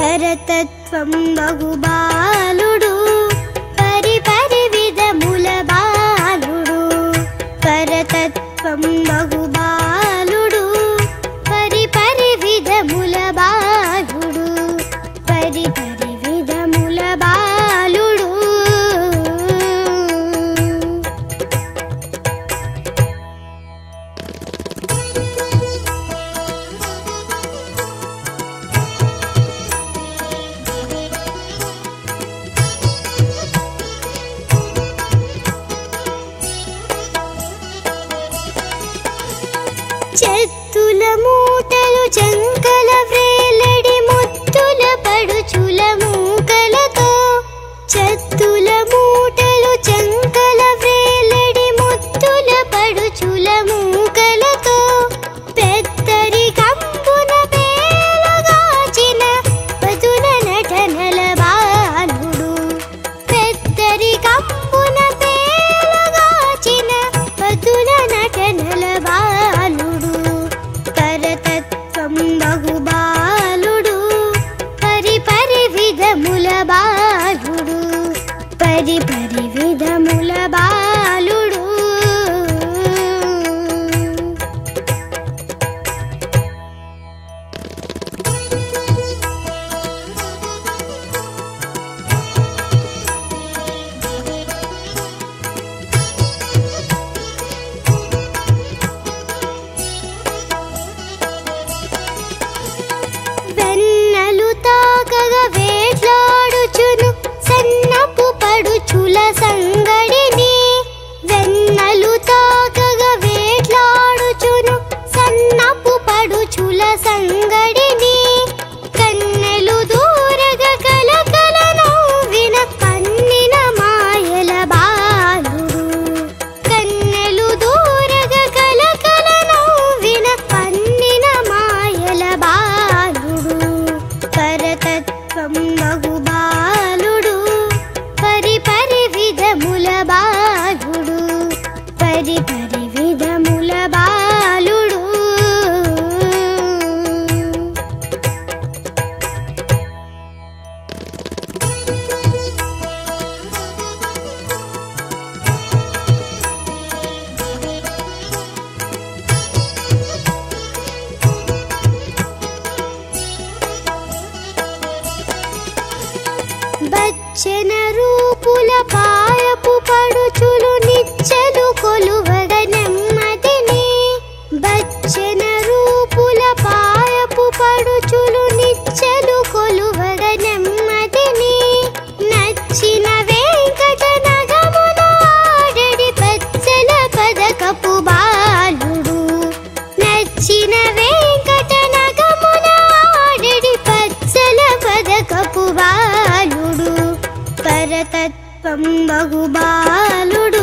భరతత్వంబగు బాలుడు పరిపరి విధముల బాలుడు భరతత్వంబగు బాలుడు పరిపరి విధముల బాలుడు పరిపరి విధముల బాలుడు చెత్తుల మూటలు చంకల వ్రేలడి ముత్తుల పడుచుల మూకలతో చెత్తుల మూటలు చంకల వ్రేలడి ముత్తుల పడుచుల మూకలతో పెత్తరి కంబున పేలగాచిన పదుల నటనల బాలుడు పెత్తరి కంబున పేలగాచిన పదుల నటనల బాలుడు భరతత్వంబగు బాలుడు పరిపరి విధముల బాలుడు పరిపరి విధముల బాలుడు భరతత్వంబగు బాలుడు పరిపరి విధముల బాలుడు పరిపరి విధముల బాలుడు బచ్చన రూపుల పాయపు పడుచులు నిచ్చెలు కొలువగ నెమ్మదిని బచ్చన రూపుల పాయపు పడుచులు నిచ్చెలు కొలువగ నెమ్మదిని నచ్చిన వెంకట నగములాడెడి బచ్చల పదకపు బాలుడు నచ్చిన వెంకట నగములాడెడి బచ్చల పదకపు బాలుడు భరతత్వంబగు బాలుడు